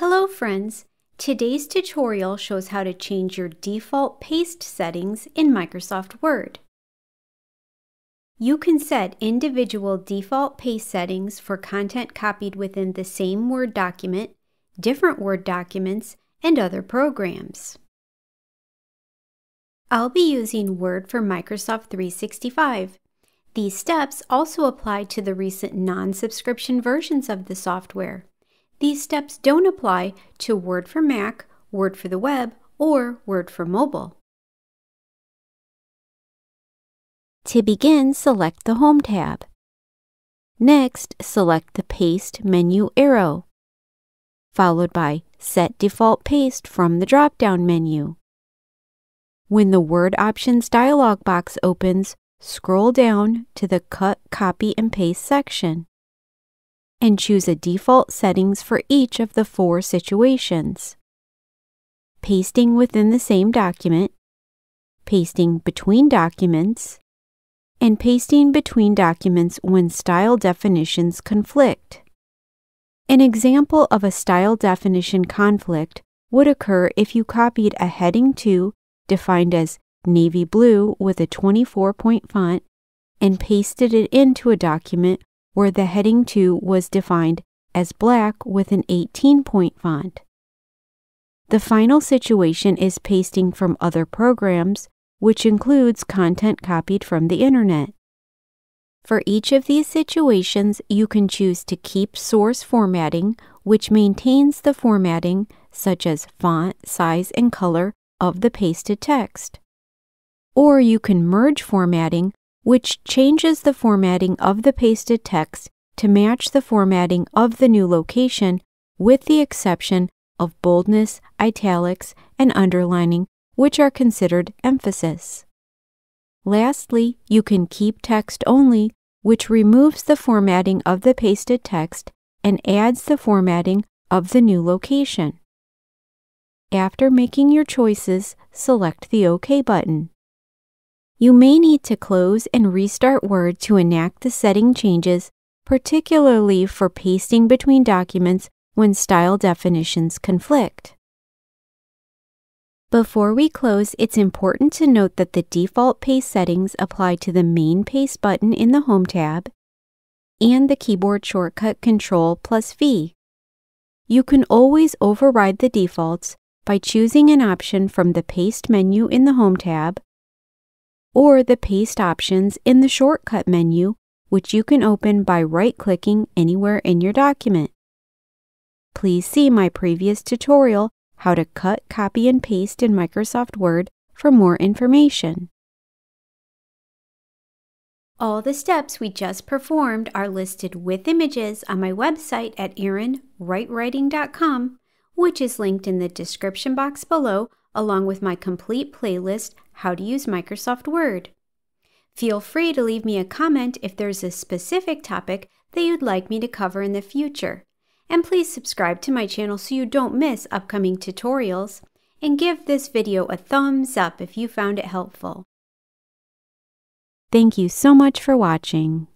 Hello friends! Today's tutorial shows how to change your default paste settings in Microsoft Word. You can set individual default paste settings for content copied within the same Word document, different Word documents, and other programs. I'll be using Word for Microsoft 365. These steps also apply to the recent non-subscription versions of the software. These steps don't apply to Word for Mac, Word for the web, or Word for mobile. To begin, select the Home tab. Next, select the Paste menu arrow, followed by Set Default Paste from the drop-down menu. When the Word Options dialog box opens, scroll down to the Cut, Copy, and Paste section, and choose a default settings for each of the four situations: pasting within the same document, pasting between documents, and pasting between documents when style definitions conflict. An example of a style definition conflict would occur if you copied a heading 2 defined as navy blue with a 24-point font and pasted it into a document where the heading 2 was defined as black with an 18-point font. The final situation is pasting from other programs, which includes content copied from the internet. For each of these situations, you can choose to keep source formatting, which maintains the formatting, such as font, size, and color of the pasted text. Or you can merge formatting, which changes the formatting of the pasted text to match the formatting of the new location, with the exception of boldness, italics, and underlining, which are considered emphasis. Lastly, you can keep text only, which removes the formatting of the pasted text and adds the formatting of the new location. After making your choices, select the OK button. You may need to close and restart Word to enact the setting changes, particularly for pasting between documents when style definitions conflict. Before we close, it's important to note that the default paste settings apply to the main paste button in the Home tab and the keyboard shortcut Ctrl+V. You can always override the defaults by choosing an option from the Paste menu in the Home tab, or the paste options in the shortcut menu, which you can open by right-clicking anywhere in your document. Please see my previous tutorial, How to Cut, Copy, and Paste in Microsoft Word, for more information. All the steps we just performed are listed with images on my website at erinwrightwriting.com, which is linked in the description box below, along with my complete playlist, How to Use Microsoft Word. Feel free to leave me a comment if there's a specific topic that you'd like me to cover in the future. And please subscribe to my channel so you don't miss upcoming tutorials, and give this video a thumbs up if you found it helpful. Thank you so much for watching.